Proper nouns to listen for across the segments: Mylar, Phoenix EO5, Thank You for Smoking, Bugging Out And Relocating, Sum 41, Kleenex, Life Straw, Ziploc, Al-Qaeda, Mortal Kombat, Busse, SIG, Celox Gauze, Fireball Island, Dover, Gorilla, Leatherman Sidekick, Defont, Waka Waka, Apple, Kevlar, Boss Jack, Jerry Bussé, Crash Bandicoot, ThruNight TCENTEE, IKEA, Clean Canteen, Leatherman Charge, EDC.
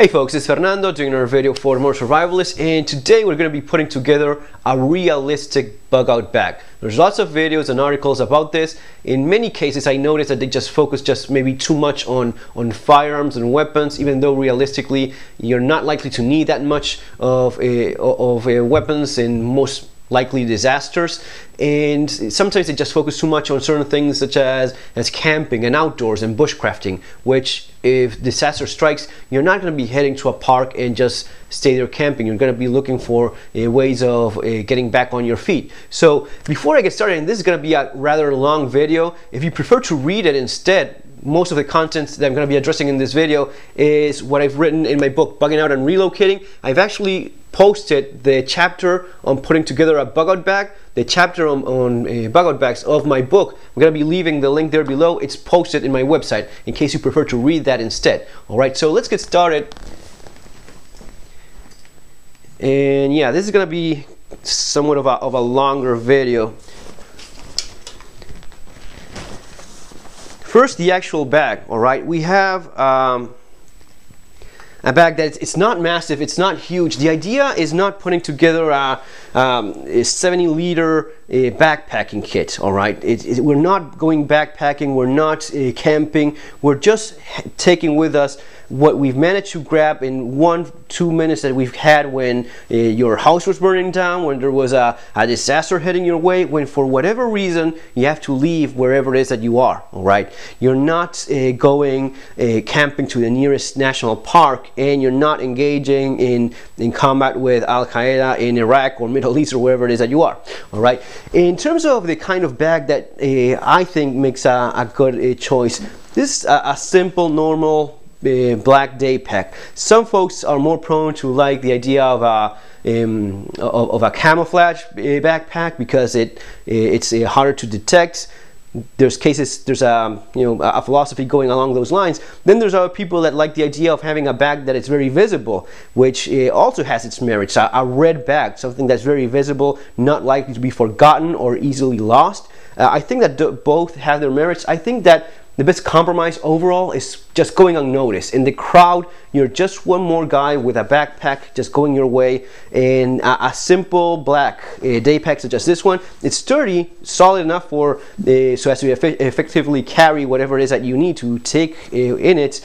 Hey folks, it's Fernando doing another video for more survivalists, and today we're going to be putting together a realistic bug out bag. There's lots of videos and articles about this. In many cases I noticed that they just focus maybe too much on firearms and weapons, even though realistically you're not likely to need that much of weapons in most likely disasters, and sometimes they just focus too much on certain things such as camping and outdoors and bushcrafting, which if disaster strikes you're not going to be heading to a park and just stay there camping. You're going to be looking for ways of getting back on your feet. So before I get started, and this is going to be a rather long video, if you prefer to read it instead, most of the content that I'm going to be addressing in this video is what I've written in my book, Bugging Out and Relocating. I've actually posted the chapter on putting together a bug out bag, the chapter on bug out bags of my book. I'm going to be leaving the link there below. It's posted in my website in case you prefer to read that instead. Alright, so let's get started. And yeah, this is going to be somewhat of a longer video. First, the actual bag. All right, we have a bag that it's not massive, it's not huge. The idea is not putting together a 70-liter backpacking kit. All right, we're not going backpacking, we're not camping, we're just taking with us what we've managed to grab in 1-2 minutes that we've had when your house was burning down, when there was a disaster heading your way, when for whatever reason you have to leave wherever it is that you are. All right, you're not going camping to the nearest national park, and you're not engaging in combat with Al-Qaeda in Iraq or Middle East or wherever it is that you are. All right, in terms of the kind of bag that I think makes a good choice, this is a simple, normal black day pack. Some folks are more prone to like the idea of a camouflage backpack because it's harder to detect. There's cases, there's a philosophy going along those lines. Then there's other people that like the idea of having a bag that is very visible, which also has its merits. A red bag, something that's very visible, not likely to be forgotten or easily lost. I think that both have their merits. I think that the best compromise overall is just going unnoticed. In the crowd, you're just one more guy with a backpack just going your way, and a simple black day pack such as this one. It's sturdy, solid enough for so as to effectively carry whatever it is that you need to take in it,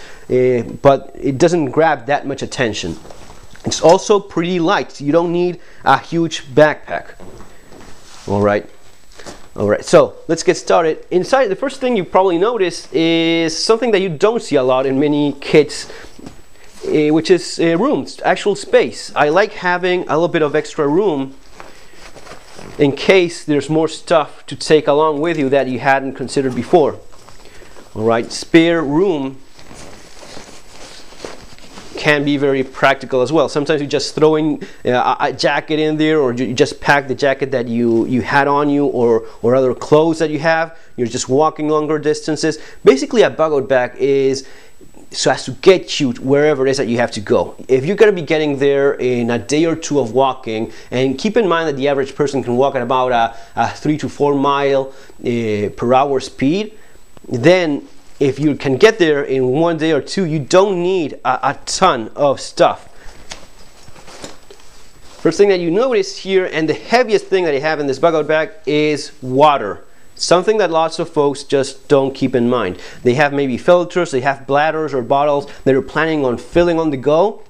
but it doesn't grab that much attention. It's also pretty light. You don't need a huge backpack. All right, so let's get started. Inside, the first thing you probably notice is something that you don't see a lot in many kits, which is rooms, actual space. I like having a little bit of extra room in case there's more stuff to take along with you that you hadn't considered before. All right, spare room can be very practical as well. Sometimes you just throw in a jacket in there, or you just pack the jacket that you had on you, or other clothes that you have. You're just walking longer distances. Basically, a bug out bag is so as to get you wherever it is that you have to go. If you're going to be getting there in a day or two of walking, and keep in mind that the average person can walk at about a 3 to 4 mile per hour speed, then if you can get there in 1 day or two, you don't need a ton of stuff. First thing that you notice here, and the heaviest thing that I have in this bug out bag, is water. Something that lots of folks just don't keep in mind. They have maybe filters, they have bladders or bottles that are planning on filling on the go.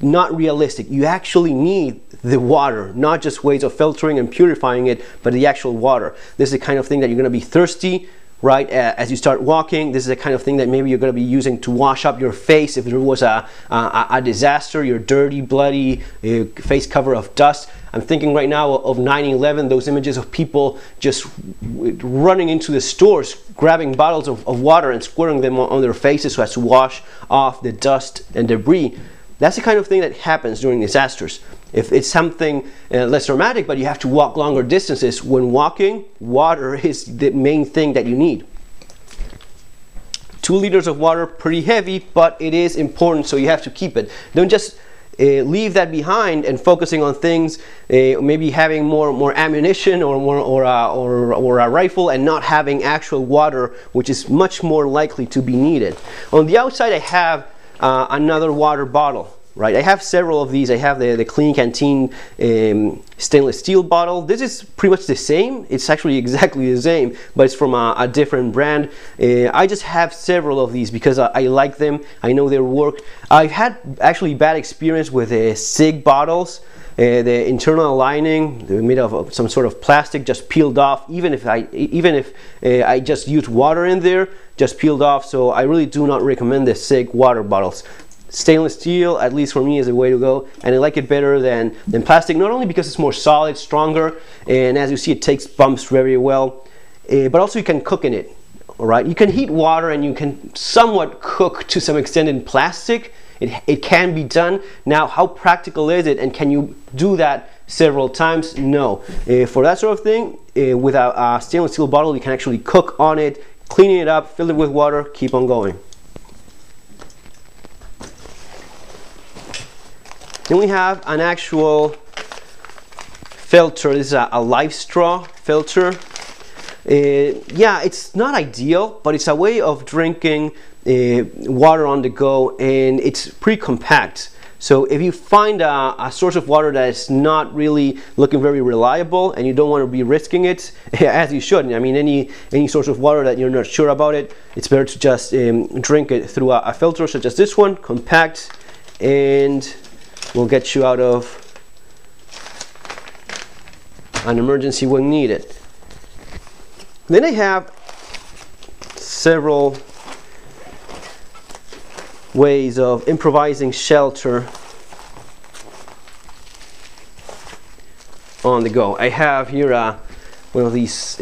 Not realistic. You actually need the water, not just ways of filtering and purifying it, but the actual water. This is the kind of thing that you're going to be thirsty right as you start walking. This is the kind of thing that maybe you're going to be using to wash up your face if there was a disaster, your dirty, bloody face cover of dust. I'm thinking right now of 9/11, those images of people just running into the stores, grabbing bottles of water and squirting them on their faces so as to wash off the dust and debris. That's the kind of thing that happens during disasters. If it's something less dramatic, but you have to walk longer distances, when walking, water is the main thing that you need. 2 liters of water, pretty heavy, but it is important, so you have to keep it. Don't just leave that behind and focusing on things, maybe having more ammunition or a rifle and not having actual water, which is much more likely to be needed. On the outside, I have another water bottle, right? I have several of these. I have the Clean Canteen stainless steel bottle. This is pretty much the same. It's actually exactly the same, but it's from a different brand. I just have several of these because I like them. I know their work. I've had actually bad experience with SIG bottles. The internal lining, they're made of some sort of plastic, just peeled off. Even if I just used water in there, just peeled off. So I really do not recommend the SIG water bottles. Stainless steel, at least for me, is the way to go, and I like it better than plastic, not only because it's more solid, stronger, and as you see it takes bumps very well, but also you can cook in it. All right, you can heat water and you can somewhat cook to some extent in plastic. It can be done. Now, how practical is it, and can you do that several times? No. For that sort of thing, with a stainless steel bottle, you can actually cook on it, clean it up, fill it with water, keep on going. Then we have an actual filter. This is a Life Straw filter. Yeah, it's not ideal, but it's a way of drinking water on the go, and it's pretty compact. So if you find a source of water that is not really looking very reliable and you don't want to be risking it, as you should, I mean any source of water that you're not sure about it, it's better to just drink it through a filter such as this one, compact, and will get you out of an emergency when needed. Then I have several ways of improvising shelter on the go. I have here one of these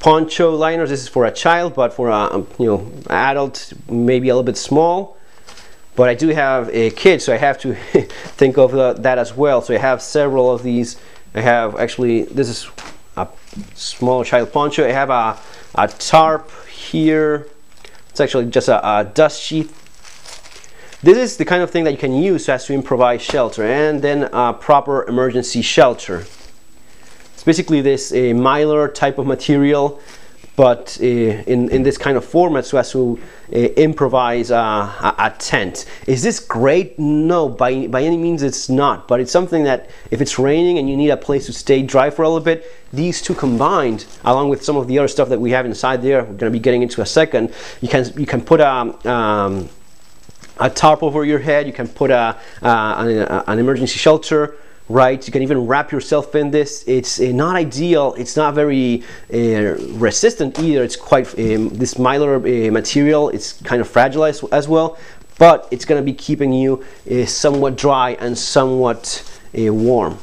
poncho liners. This is for a child, but for a adult, maybe a little bit small. But I do have a kid, so I have to think of that as well. So I have several of these. I have actually, this is a small child poncho. I have a tarp here. It's actually just a dust sheet. This is the kind of thing that you can use so as to improvise shelter, and then a proper emergency shelter. It's basically this Mylar type of material, but in this kind of format so as to improvise a tent. Is this great? No, by any means it's not, but it's something that if it's raining and you need a place to stay dry for a little bit, these two combined, along with some of the other stuff that we have inside there, we're going to be getting into a second, you can put a tarp over your head, you can put an emergency shelter, right? You can even wrap yourself in this. It's not ideal. It's not very resistant either. It's quite, this Mylar material, it's kind of fragile as well, but it's going to be keeping you somewhat dry and somewhat warm.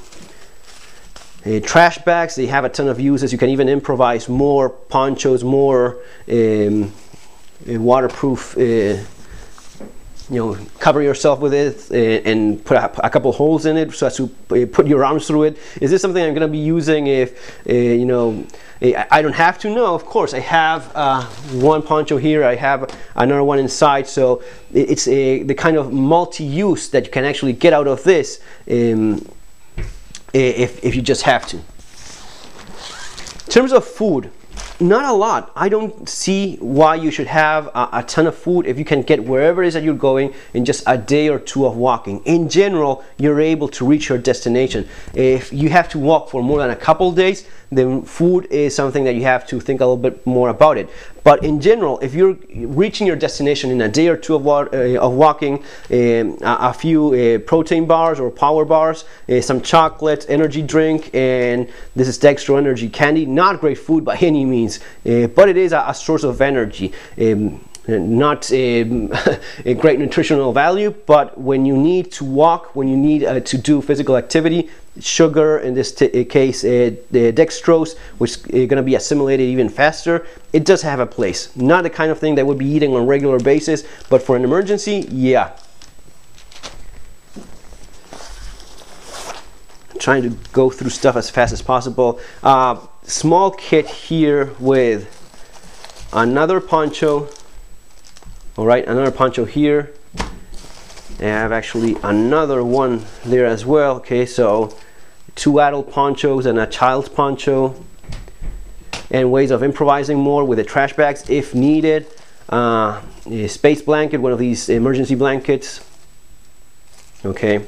Trash bags, they have a ton of uses. You can even improvise more ponchos, more waterproof, cover yourself with it and put a couple holes in it so as to put your arms through it. Is this something I'm going to be using if, I don't have to? No, of course. I have one poncho here. I have another one inside. So it's the kind of multi-use that you can actually get out of this if you just have to. In terms of food, not a lot. I don't see why you should have a ton of food if you can get wherever it is that you're going in just a day or two of walking. In general, you're able to reach your destination. If you have to walk for more than a couple days, then food is something that you have to think a little bit more about it. But in general, if you're reaching your destination in a day or two of walking, a few protein bars or power bars, some chocolate, energy drink, and this is Dextro Energy candy. Not great food by any means, but it is a source of energy. Not a great nutritional value, but when you need to walk, when you need to do physical activity, sugar, in this case the dextrose, which is going to be assimilated even faster, it does have a place. Not the kind of thing that would be eating on a regular basis, but for an emergency, yeah. I'm trying to go through stuff as fast as possible. Small kit here with another poncho. All right, another poncho here. I have actually another one there as well. Okay, so two adult ponchos and a child's poncho, and ways of improvising more with the trash bags if needed. a space blanket, one of these emergency blankets. Okay.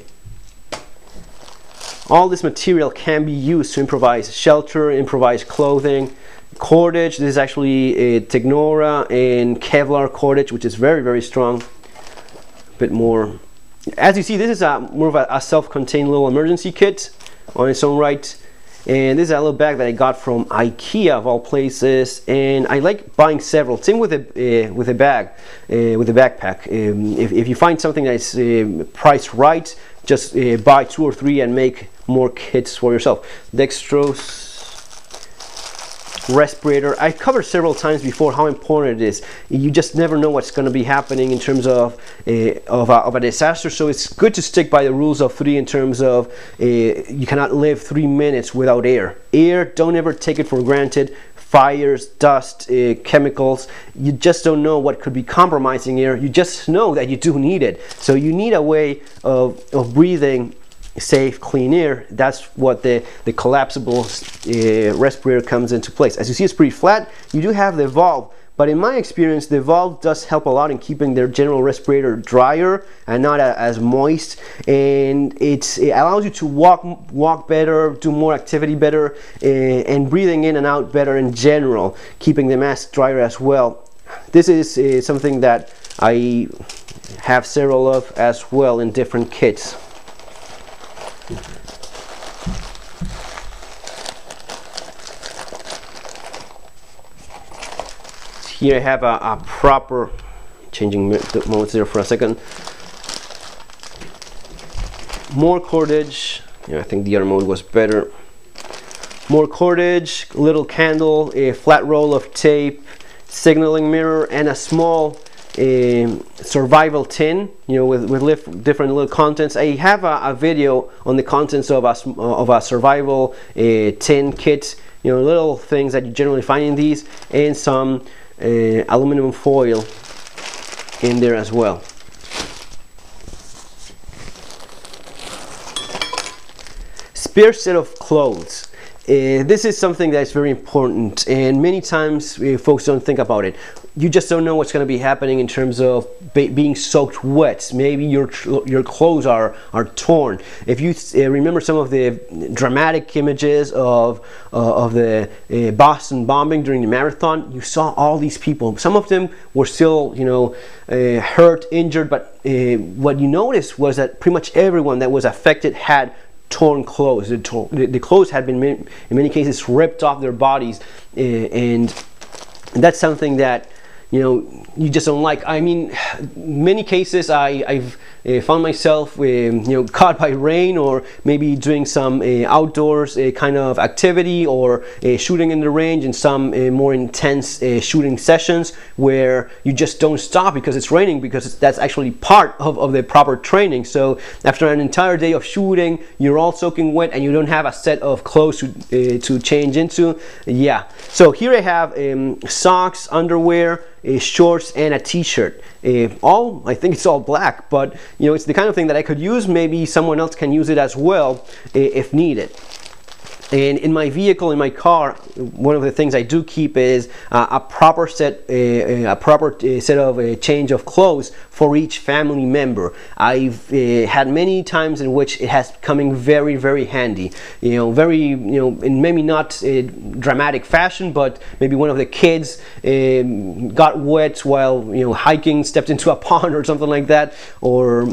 All this material can be used to improvise shelter, improvise clothing, cordage. This is actually a Technora and Kevlar cordage, which is very, very strong. A bit more. As you see, this is a, more of a self-contained little emergency kit on its own right. And this is a little bag that I got from IKEA of all places, and I like buying several. Same with a backpack. If you find something that's priced right, just buy 2 or 3 and make more kits for yourself. Dextro's respirator. I've covered several times before how important it is. You just never know what's going to be happening in terms of a disaster, so it's good to stick by the rules of 3 in terms of you cannot live 3 minutes without air. Air, don't ever take it for granted. Fires, dust, chemicals, you just don't know what could be compromising air. You just know that you do need it. So you need a way of breathing safe, clean air. That's what the collapsible respirator comes into place. As you see, it's pretty flat. You do have the valve, but in my experience, the valve does help a lot in keeping their general respirator drier and not as moist, and it allows you to walk better, do more activity better, and breathing in and out better in general, keeping the mask drier as well. This is something that I have several of as well in different kits. Here I have a proper, changing the modes there for a second, more cordage. Yeah, I think the other mode was better. More cordage, little candle, a flat roll of tape, signaling mirror, and a small survival tin, you know, with different little contents. I have a video on the contents of a survival tin kit, you know, little things that you generally find in these, and some aluminum foil in there as well. Spare set of clothes. This is something that's very important, and many times folks don't think about it. You just don't know what's going to be happening in terms of being soaked wet. Maybe your clothes are torn. If you remember some of the dramatic images of the Boston bombing during the marathon, you saw all these people. Some of them were still, you know, hurt, injured, but what you noticed was that pretty much everyone that was affected had torn clothes. The clothes had been, in many cases, ripped off their bodies, and that's something that, you know, you just don't like. I mean, many cases I've found myself, you know, caught by rain, or maybe doing some outdoors kind of activity, or shooting in the range in some more intense shooting sessions where you just don't stop because it's raining, because that's actually part of the proper training. So after an entire day of shooting, you're all soaking wet and you don't have a set of clothes to change into. Yeah. So here I have socks, underwear, shorts, and a t-shirt. I think it's all black, but you know, it's the kind of thing that I could use. Maybe someone else can use it as well if needed. And in my vehicle, in my car, one of the things I do keep is a proper set of change of clothes for each family member. I've had many times in which it has become very, very handy. You know, in maybe not a dramatic fashion, but maybe one of the kids got wet while, you know, hiking, stepped into a pond or something like that, or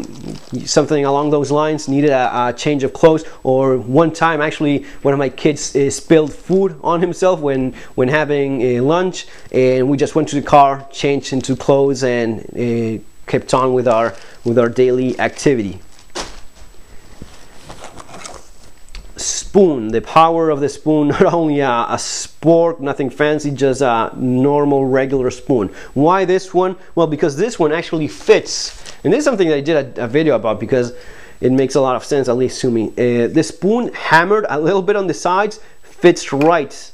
something along those lines, needed a change of clothes. Or one time, actually, one of my kids spilled food on himself when having lunch, and we just went to the car, changed into clothes, and kept on with our daily activity. Spoon, the power of the spoon. Not only a spork, nothing fancy, just a normal regular spoon. Why this one? Well, because this one actually fits, and this is something that I did a video about, because it makes a lot of sense, at least to me. The spoon, hammered a little bit on the sides, fits right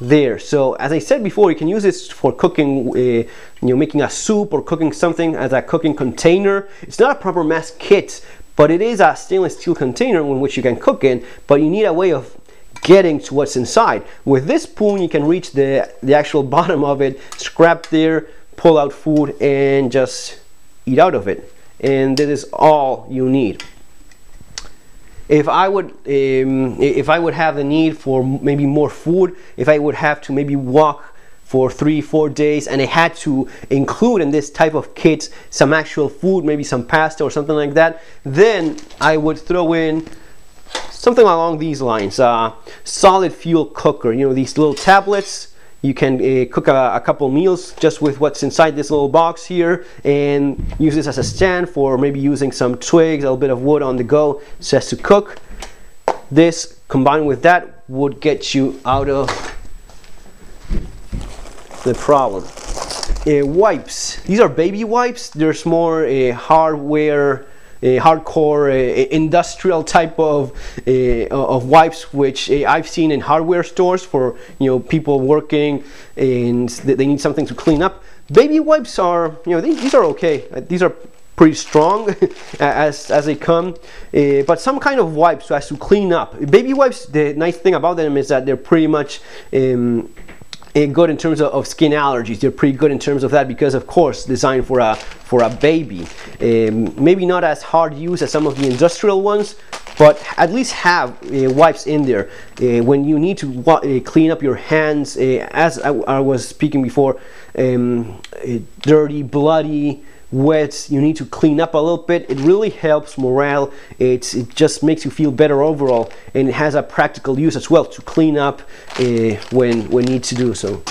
there. So as I said before, you can use this for cooking, you know, making a soup or cooking something as a cooking container. It's not a proper mask kit, but it is a stainless steel container in which you can cook in, but you need a way of getting to what's inside. With this spoon, you can reach the actual bottom of it, scrap there, pull out food and just eat out of it. And this is all you need. If I would have the need for maybe more food, if I would have to maybe walk for 3-4 days and I had to include in this type of kit some actual food, maybe some pasta or something like that, then I would throw in something along these lines, solid fuel cooker, you know, these little tablets. You can cook a couple meals just with what's inside this little box here, and use this as a stand for maybe using some twigs, a little bit of wood on the go, just to cook. This combined with that would get you out of the problem. Wipes. These are baby wipes. There's more hardware, hardcore industrial type of wipes, which I've seen in hardware stores for, you know, people working and they need something to clean up. Baby wipes are, you know, these are okay. These are pretty strong as they come, but some kind of wipes so as to clean up. Baby wipes. The nice thing about them is that they're pretty much good in terms of skin allergies. They're pretty good in terms of that because, of course, designed for a baby. Maybe not as hard use as some of the industrial ones, but at least have wipes in there when you need to clean up your hands. As I was speaking before, dirty, bloody, wet, you need to clean up a little bit. It really helps morale. It just makes you feel better overall, and it has a practical use as well to clean up when need to do so.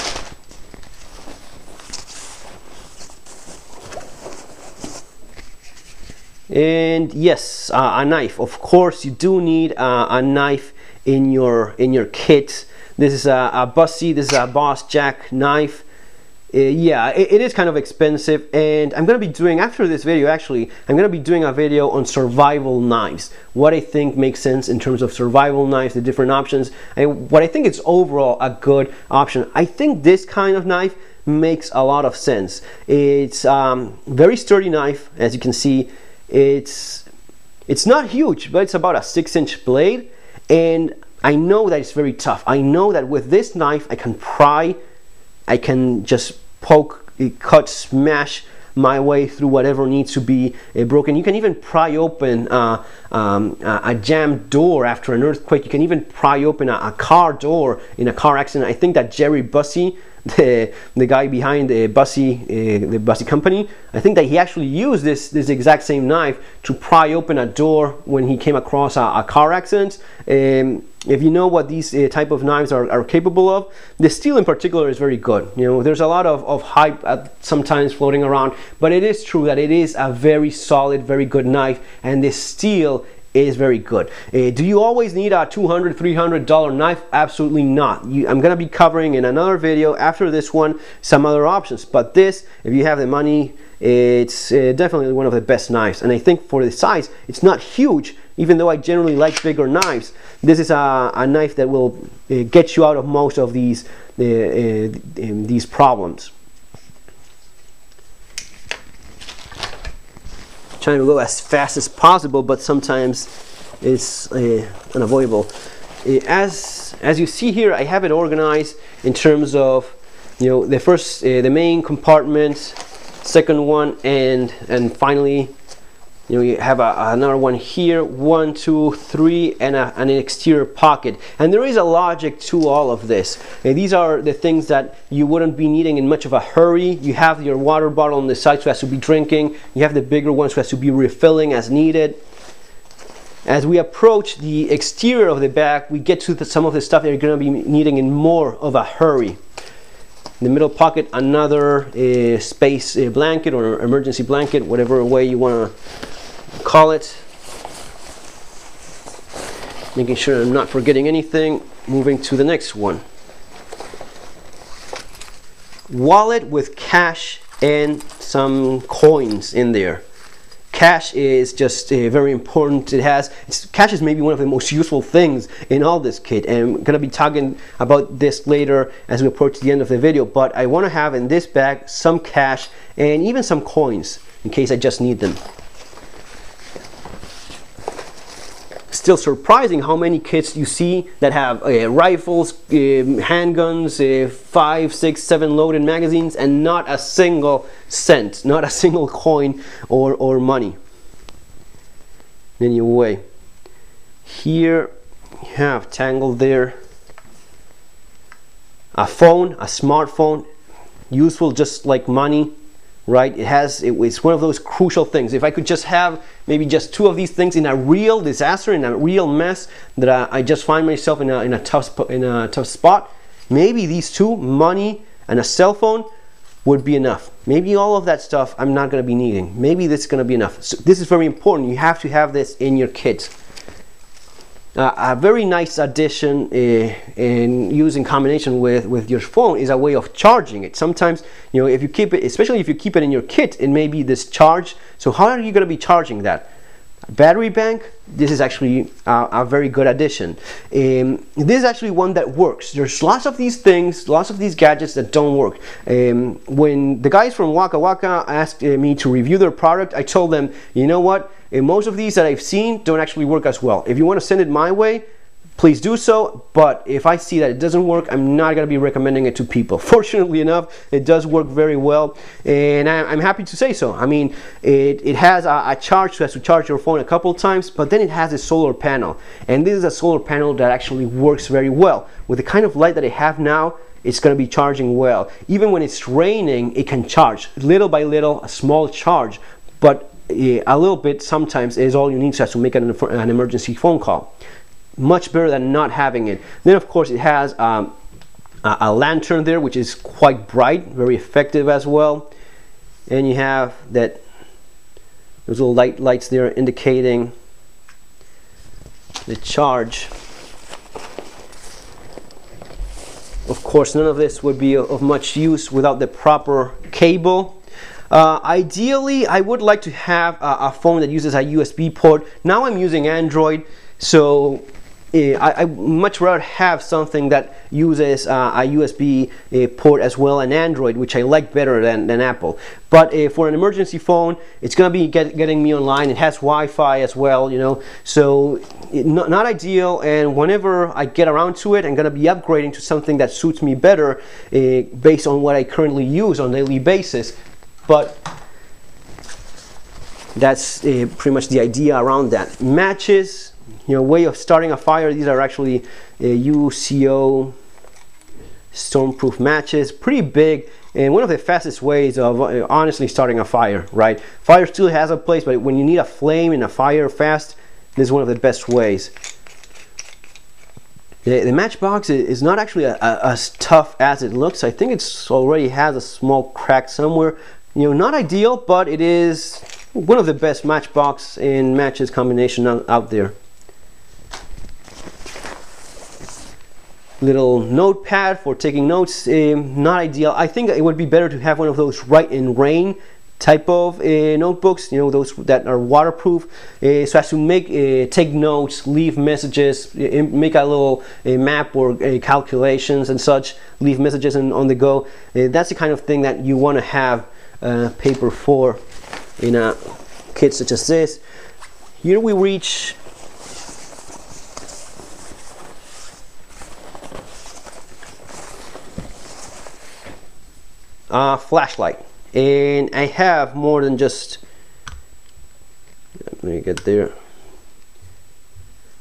And yes, a knife. Of course, you do need a knife in your kit. This is a Busse. This is a Boss Jack knife. Yeah, it is kind of expensive, and I'm going to be doing, after this video actually, I'm going to be doing a video on survival knives, what I think makes sense in terms of survival knives, the different options, and what I think is overall a good option. I think this kind of knife makes a lot of sense. It's a very sturdy knife, as you can see. It's not huge, but it's about a 6-inch blade, and I know that it's very tough. I know that with this knife I can pry, I can just poke, cut, smash my way through whatever needs to be broken. You can even pry open a jammed door after an earthquake. You can even pry open a car door in a car accident. I think that Jerry Bussé, the guy behind the Busse company, I think that he actually used this exact same knife to pry open a door when he came across a car accident. If you know what these type of knives are capable of, the steel in particular is very good. You know, there's a lot of hype sometimes floating around, but it is true that it is a very solid, very good knife, and this steel is very good. Do you always need a $200, $300 knife? Absolutely not. I'm gonna be covering in another video after this one some other options, but this, if you have the money, it's definitely one of the best knives. And I think for the size, it's not huge, even though I generally like bigger knives. This is a knife that will get you out of most of these problems. Trying to go as fast as possible, but sometimes it's unavoidable. As you see here, I have it organized in terms of, you know, the first, the main compartment, second one, and finally, you know, you have another one here, 1, 2, 3, and an exterior pocket. And there is a logic to all of this. These are the things that you wouldn't be needing in much of a hurry. You have your water bottle on the side so as to be drinking. You have the bigger one so as to be refilling as needed. As we approach the exterior of the bag, we get to some of the stuff that you're going to be needing in more of a hurry. In the middle pocket, another space blanket or emergency blanket, whatever way you want to call it. Making sure I'm not forgetting anything. Moving to the next one. Wallet with cash and some coins in there. Cash is just very important. Cash is maybe one of the most useful things in all this kit, and I'm gonna be talking about this later as we approach the end of the video, but I wanna have in this bag some cash and even some coins in case I just need them. still surprising how many kits you see that have rifles, handguns, 5, 6, 7 loaded magazines, and not a single cent, not a single coin or money. Anyway, here you have tangled there a phone, a smartphone, useful just like money, right? It's one of those crucial things. If I could just have maybe just 2 of these things in a real disaster, in a real mess that I just find myself in a tough spot, maybe these 2, money and a cell phone, would be enough. Maybe all of that stuff I'm not going to be needing. Maybe this is going to be enough. So this is very important. You have to have this in your kit. A very nice addition in combination with your phone is a way of charging it. Sometimes, you know, if you keep it, especially if you keep it in your kit, it may be discharged. So how are you going to be charging that? A battery bank? This is actually a very good addition. This is actually one that works. There's lots of these things, lots of these gadgets that don't work. When the guys from Waka Waka asked me to review their product, I told them, you know what? Most of these that I've seen don't actually work as well. If you want to send it my way, please do so, but if I see that it doesn't work, I'm not going to be recommending it to people. Fortunately enough, it does work very well, and I'm happy to say so. I mean, it has a charge, so it has to charge your phone a couple times, but then it has a solar panel, and this is a solar panel that actually works very well. With the kind of light that I have now, it's going to be charging well. Even when it's raining, it can charge, little by little, a small charge, but a little bit sometimes is all you need to make an emergency phone call. Much better than not having it. Then of course it has a lantern there, which is quite bright, very effective as well. And you have that, those little lights there indicating the charge. Of course, none of this would be of much use without the proper cable. Ideally, I would like to have a phone that uses a USB port. Now I'm using Android, so I much rather have something that uses a USB port as well, and Android, which I like better than Apple. But for an emergency phone, it's going to be getting me online. It has Wi-Fi as well, you know, so not ideal. And whenever I get around to it, I'm going to be upgrading to something that suits me better based on what I currently use on a daily basis. But that's pretty much the idea around that. Matches, you know, way of starting a fire. These are actually UCO stormproof matches, pretty big, and one of the fastest ways of honestly starting a fire, right? Fire still has a place, but when you need a flame and a fire fast, this is one of the best ways. The matchbox is not actually as tough as it looks. I think it's already has a small crack somewhere. You know, not ideal, but it is one of the best matchbox and matches combination out there. Little notepad for taking notes, not ideal. I think it would be better to have one of those Rite in Rain type of notebooks, you know, those that are waterproof, so as to take notes, leave messages, make a little map or calculations and such, leave messages on the go. That's the kind of thing that you want to have paper for in a kit such as this. Here we reach flashlight, and I have more than just, let me get there.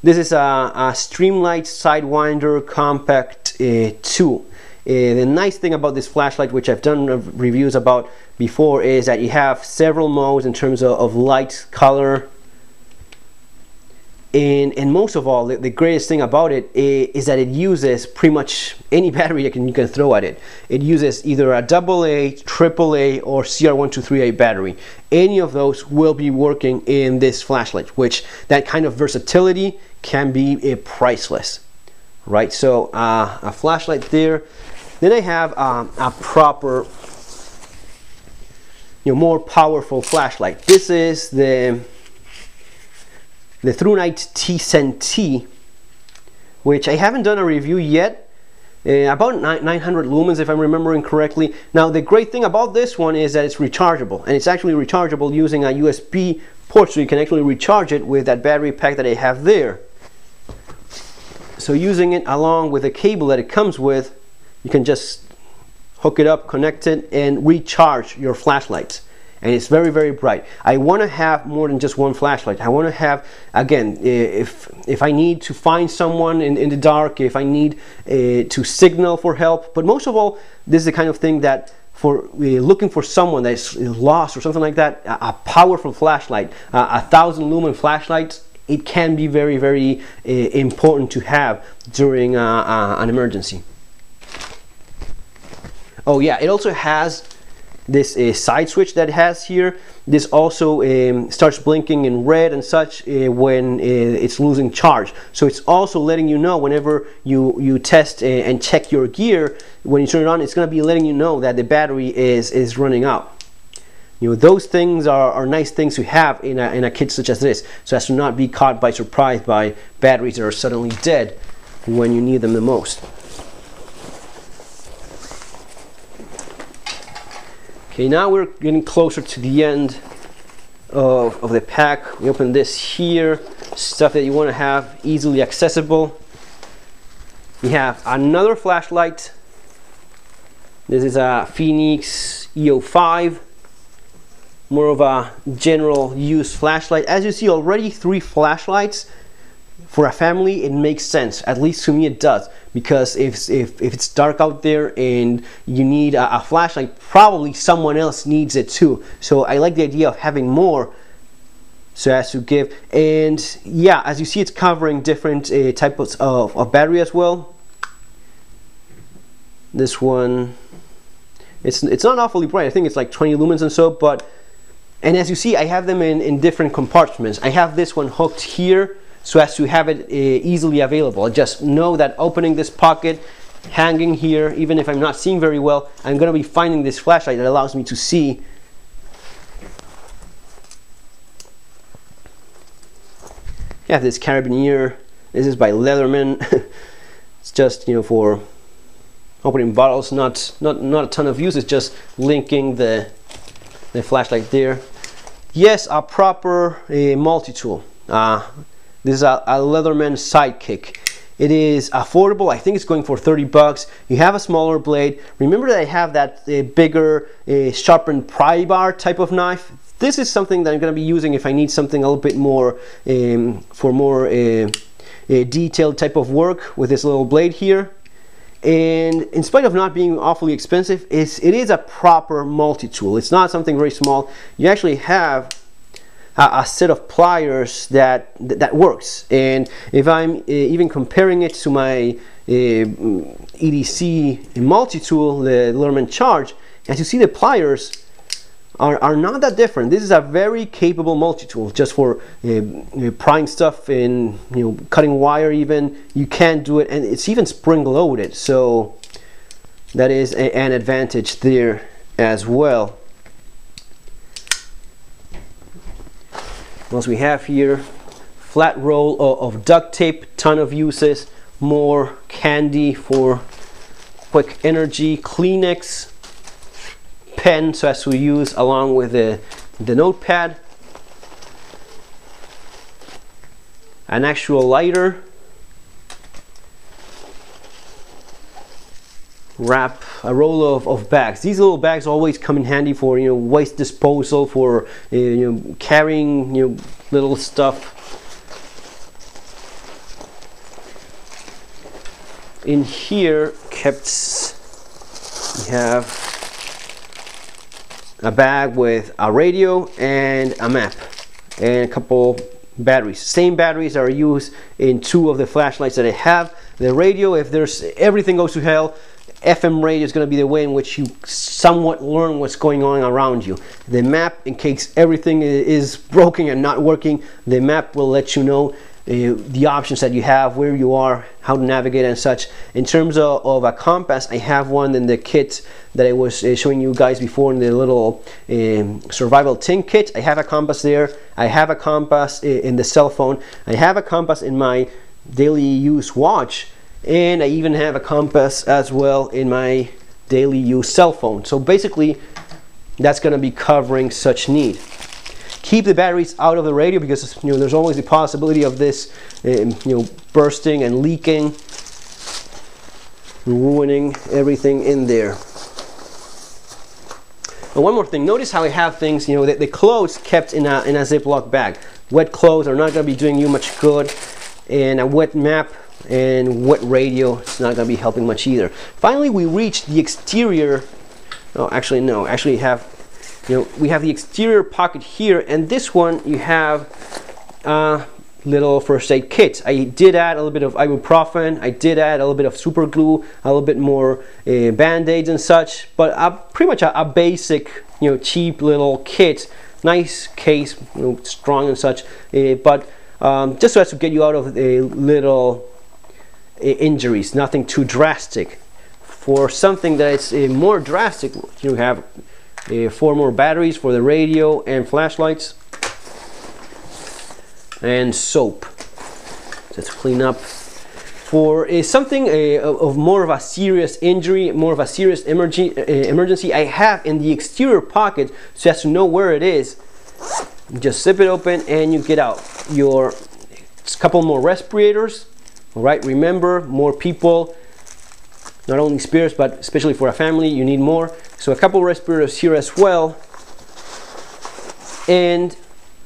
This is a Streamlight Sidewinder Compact 2. The nice thing about this flashlight, which I've done reviews about before, is that you have several modes in terms of light, color, and most of all, the greatest thing about it is that it uses pretty much any battery you can throw at it. It uses either a AA, AAA, or CR123A battery. Any of those will be working in this flashlight, which that kind of versatility can be priceless, right? So a flashlight there. Then I have a proper, you know, more powerful flashlight. This is the ThruNight TCENTEE, which I haven't done a review yet, about 900 lumens if I'm remembering correctly. Now the great thing about this one is that it's rechargeable, and it's actually rechargeable using a USB port, so you can actually recharge it with that battery pack that I have there. So using it along with a cable that it comes with, you can just hook it up, connect it, and recharge your flashlights. And it's very, very bright. I want to have more than just one flashlight. I want to have, again, if I need to find someone in the dark, if I need to signal for help. But most of all, this is the kind of thing that for looking for someone that is lost or something like that, a powerful flashlight, a 1,000 lumen flashlight, it can be very, very important to have during an emergency. Oh yeah, it also has this side switch that it has here. This also starts blinking in red and such when it's losing charge. So it's also letting you know whenever you test and check your gear, when you turn it on, it's going to be letting you know that the battery is running out. You know, those things are nice things to have in a kit such as this, so as to not be caught by surprise by batteries that are suddenly dead when you need them the most. Okay, now we're getting closer to the end of the pack. We open this here, stuff that you want to have easily accessible. We have another flashlight. This is a Phoenix EO5, more of a general use flashlight. As you see already, 3 flashlights. For a family, it makes sense. At least to me, it does. Because if it's dark out there and you need a flashlight, probably someone else needs it too. So I like the idea of having more, so as to give. And yeah, as you see, it's covering different types of battery as well. This one, it's not awfully bright. I think it's like 20 lumens and so. But and as you see, I have them in different compartments. I have this one hooked here, so as to have it easily available. I just know that opening this pocket, hanging here, even if I'm not seeing very well, I'm gonna be finding this flashlight that allows me to see. Yeah, this carabiner, this is by Leatherman. It's just, you know, for opening bottles, not a ton of use. It's just linking the flashlight there. Yes, a proper multi-tool. This is a Leatherman Sidekick. It is affordable. I think it's going for 30 bucks. You have a smaller blade. Remember that I have that bigger, sharpened pry bar type of knife. This is something that I'm going to be using if I need something a little bit more for more detailed type of work with this little blade here. And in spite of not being awfully expensive, it is a proper multi-tool. It's not something very small. You actually have a set of pliers that works. And if I'm even comparing it to my EDC multi-tool, the Leatherman Charge, as you see, the pliers are not that different. This is a very capable multi-tool, just for prying stuff and, you know, cutting wire even. You can do it, and it's even spring-loaded, so that is an advantage there as well. What we have here, flat roll of duct tape, ton of uses, more candy for quick energy, Kleenex, pen, so as to use along with the notepad, an actual lighter, wrap, a roll of bags. These little bags always come in handy for, you know, waste disposal, for you know, carrying, you know, little stuff. In here, we have a bag with a radio and a map and a couple batteries. Same batteries are used in 2 of the flashlights that I have. The radio, if there's everything goes to hell, FM radio is going to be the way in which you somewhat learn what's going on around you. The map, in case everything is broken and not working, the map will let you know the options that you have, where you are, how to navigate and such. In terms of a compass, I have one in the kit that I was showing you guys before in the little survival tin kit. I have a compass there. I have a compass in the cell phone. I have a compass in my daily use watch. And I even have a compass as well in my daily use cell phone. So basically, that's going to be covering such need. Keep the batteries out of the radio because there's always the possibility of this bursting and leaking, ruining everything in there. And one more thing, notice how I have things, the clothes kept in a Ziploc bag. Wet clothes are not going to be doing you much good, and a wet map and wet radio, it's not going to be helping much either. Finally, we reached the exterior. Oh, actually no, actually we have the exterior pocket here, and this one you have little first aid kits. I did add a little bit of ibuprofen, I did add a little bit of super glue, a little bit more band-aids and such, but pretty much a basic, cheap little kit. Nice case, strong and such, but just so as to get you out of the little injuries, nothing too drastic. For something that is more drastic, you have 4 more batteries for the radio and flashlights, and soap just to clean up. For something of more of a serious injury, more of a serious emergency, I have in the exterior pocket, so as to know where it is, just zip it open and you get out your couple more respirators. All right, remember, more people, not only spares, but especially for a family, you need more. So a couple respirators here as well, and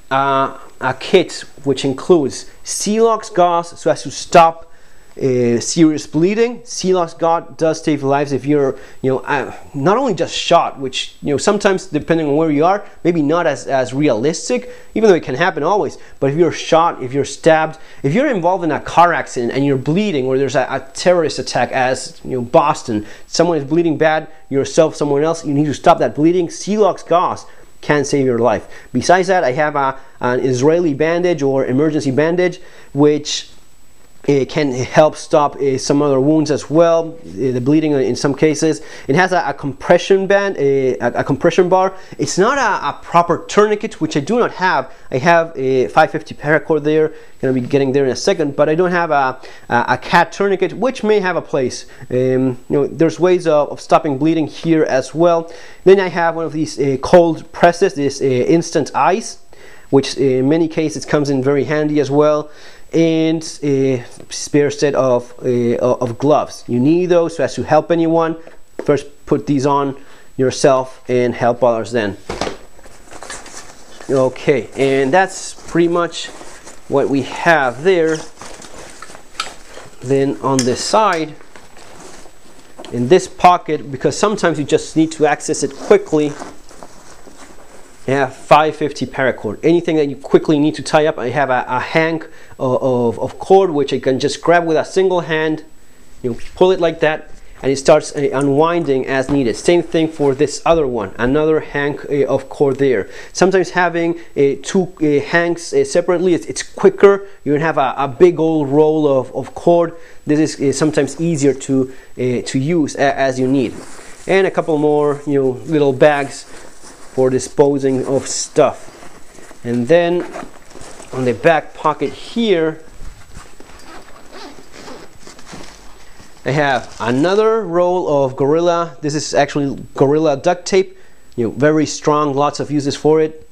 a kit which includes Celox Gauze, so as to stop serious bleeding. Celox Gauze does save lives if you're not only just shot, which sometimes depending on where you are, maybe not as realistic, even though it can happen always, but if you're shot, if you're stabbed, if you're involved in a car accident and you're bleeding, or there's a terrorist attack, as Boston, someone is bleeding bad, yourself, someone else, you need to stop that bleeding. Celox Gauze can save your life. Besides that, I have an Israeli bandage or emergency bandage, which can help stop some other wounds as well, the bleeding in some cases. It has a compression band, a compression bar. It's not a proper tourniquet, which I do not have. I have a 550 paracord there, gonna be getting there in a second, but I don't have a cat tourniquet, which may have a place. There's ways of stopping bleeding here as well. Then I have one of these cold presses, this instant ice, which in many cases comes in very handy as well, and a spare set of gloves. You need those so as to help anyone. First put these on yourself and help others then. Okay, and that's pretty much what we have there. Then on this side, in this pocket, because sometimes you just need to access it quickly, I have 550 paracord. Anything that you quickly need to tie up, I have a hank of cord, which I can just grab with a single hand, pull it like that, and it starts unwinding as needed. Same thing for this other one, another hank of cord there. Sometimes having 2 hanks separately, it's quicker. You don't have a big old roll of cord. This is sometimes easier to use as you need. And a couple more little bags for disposing of stuff. And then on the back pocket here, I have another roll of Gorilla. This is actually Gorilla duct tape, very strong, lots of uses for it.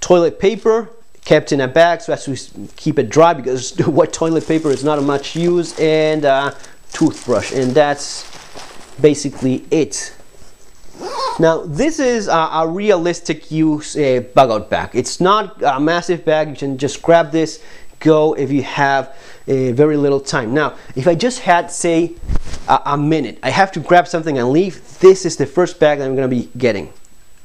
Toilet paper kept in a bag so as to keep it dry, because wet toilet paper is not of much use, and a toothbrush, and that's basically it. Now, this is a realistic use bug out bag. It's not a massive bag. You can just grab this, go if you have very little time. Now, if I just had, say, a minute, I have to grab something and leave, this is the first bag that I'm gonna be getting.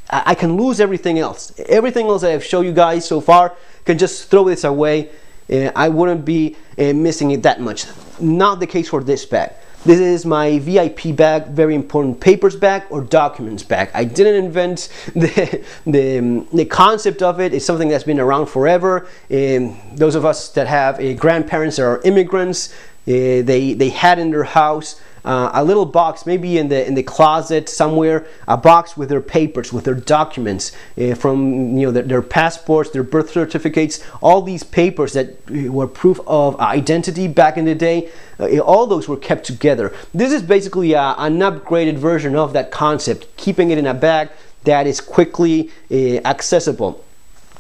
I can lose everything else. Everything else that I've shown you guys so far, can just throw this away. I wouldn't be missing it that much. Not the case for this bag. This is my VIP bag, very important papers bag or documents bag. I didn't invent the concept of it. It's something that's been around forever. Those of us that have grandparents that are immigrants, they had in their house a little box, maybe in the closet somewhere, a box with their papers, with their documents, from their passports, their birth certificates, all these papers that were proof of identity back in the day. All those were kept together. This is basically an upgraded version of that concept, keeping it in a bag that is quickly accessible.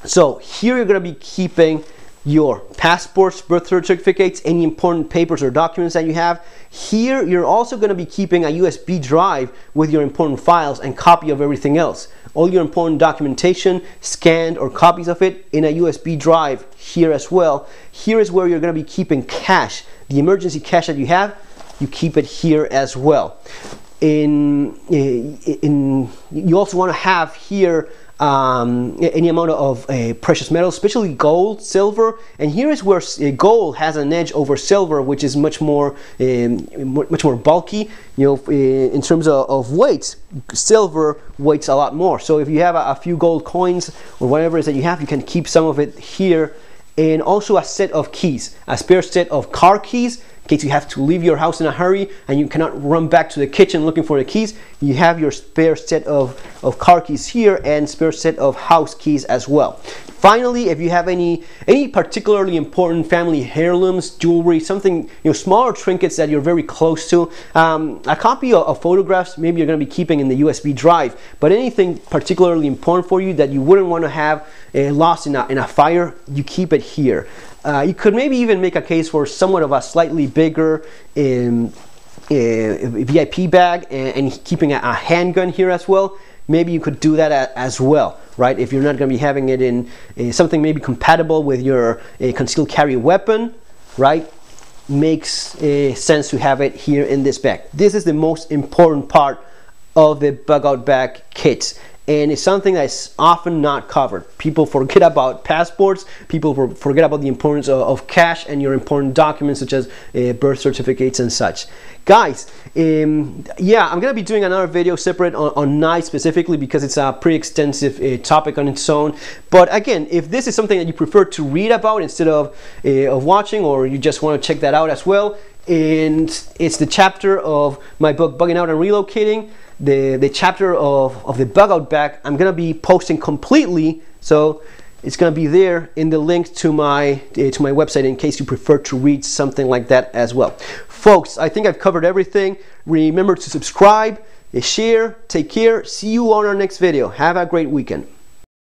So here you're going to be keeping your passports, birth certificates, any important papers or documents that you have. Here you're also going to be keeping a USB drive with your important files and copy of everything else. All your important documentation, scanned or copies of it in a USB drive here as well. Here is where you're going to be keeping cash, the emergency cash that you have, you keep it here as well. You also want to have here any amount of precious metals, especially gold, silver, and here is where gold has an edge over silver, which is much more bulky, you know, in terms of weights. Silver weights a lot more, so if you have a few gold coins or whatever it is that you have, you can keep some of it here. And also a set of keys, a spare set of car keys, in case you have to leave your house in a hurry and you cannot run back to the kitchen looking for the keys, you have your spare set of car keys here and spare set of house keys as well. Finally, if you have any particularly important family heirlooms, jewelry, something, you know, smaller trinkets that you're very close to, a copy of photographs maybe you're going to be keeping in the USB drive, but anything particularly important for you that you wouldn't want to have lost in a fire, you keep it here. You could maybe even make a case for somewhat of a slightly bigger VIP bag and keeping a handgun here as well. Maybe you could do that as well, right? If you're not going to be having it in something maybe compatible with your concealed carry weapon, right? Makes sense to have it here in this bag. This is the most important part of the bug out bag kits. And it's something that's often not covered. People forget about passports, people forget about the importance of cash and your important documents such as birth certificates and such. Guys, yeah, I'm gonna be doing another video separate on knives specifically because it's a pretty extensive topic on its own. But again, if this is something that you prefer to read about instead of watching, or you just wanna check that out as well, and it's the chapter of my book, Bugging Out and Relocating, the chapter of the bug out bag I'm gonna be posting completely, so it's gonna be there in the link to my website in case you prefer to read something like that as well. Folks, I think I've covered everything. Remember to subscribe, share, take care, see you on our next video. Have a great weekend.